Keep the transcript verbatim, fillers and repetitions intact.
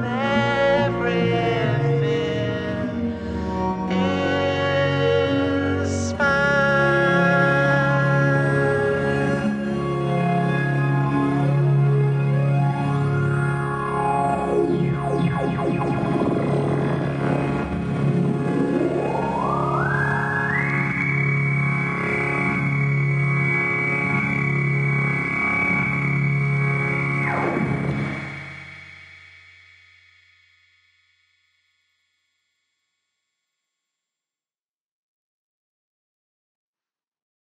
man.